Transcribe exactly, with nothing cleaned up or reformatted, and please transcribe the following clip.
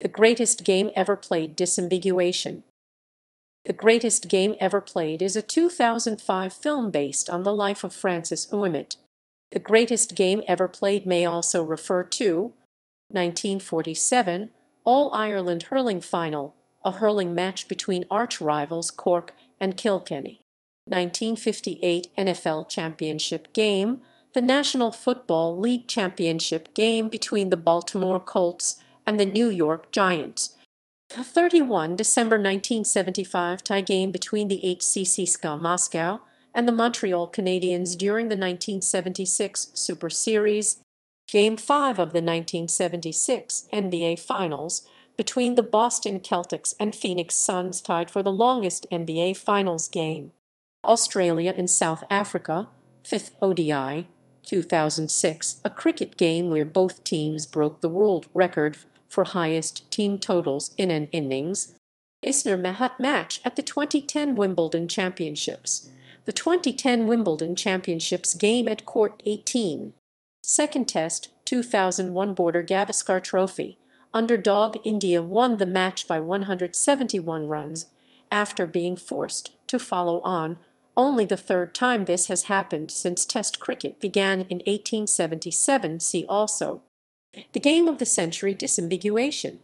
The greatest game ever played disambiguation. The Greatest Game Ever Played is a two thousand five film based on the life of Francis Ouimet. The Greatest Game Ever Played may also refer to nineteen forty-seven All-Ireland Hurling Final, a hurling match between arch-rivals Cork and Kilkenny. nineteen fifty-eight N F L Championship Game, the National Football League Championship Game between the Baltimore Colts and the New York Giants. thirty-first of December nineteen seventy-five tie game between the H C C S K A Moscow and the Montreal Canadiens during the nineteen seventy-six Super Series. Game five of the nineteen seventy-six N B A Finals between the Boston Celtics and Phoenix Suns tied for the longest N B A Finals game. Australia and South Africa, fifth O D I, two thousand six, a cricket game where both teams broke the world record for highest team totals in an innings. Isner-Mahut match at the twenty ten Wimbledon Championships. The twenty ten Wimbledon Championships game at Court eighteen. Second Test, two thousand one Border Gavaskar Trophy. Underdog India won the match by one hundred seventy-one runs after being forced to follow on. Only the third time this has happened since Test cricket began in eighteen seventy-seven. See also. The game of the century disambiguation.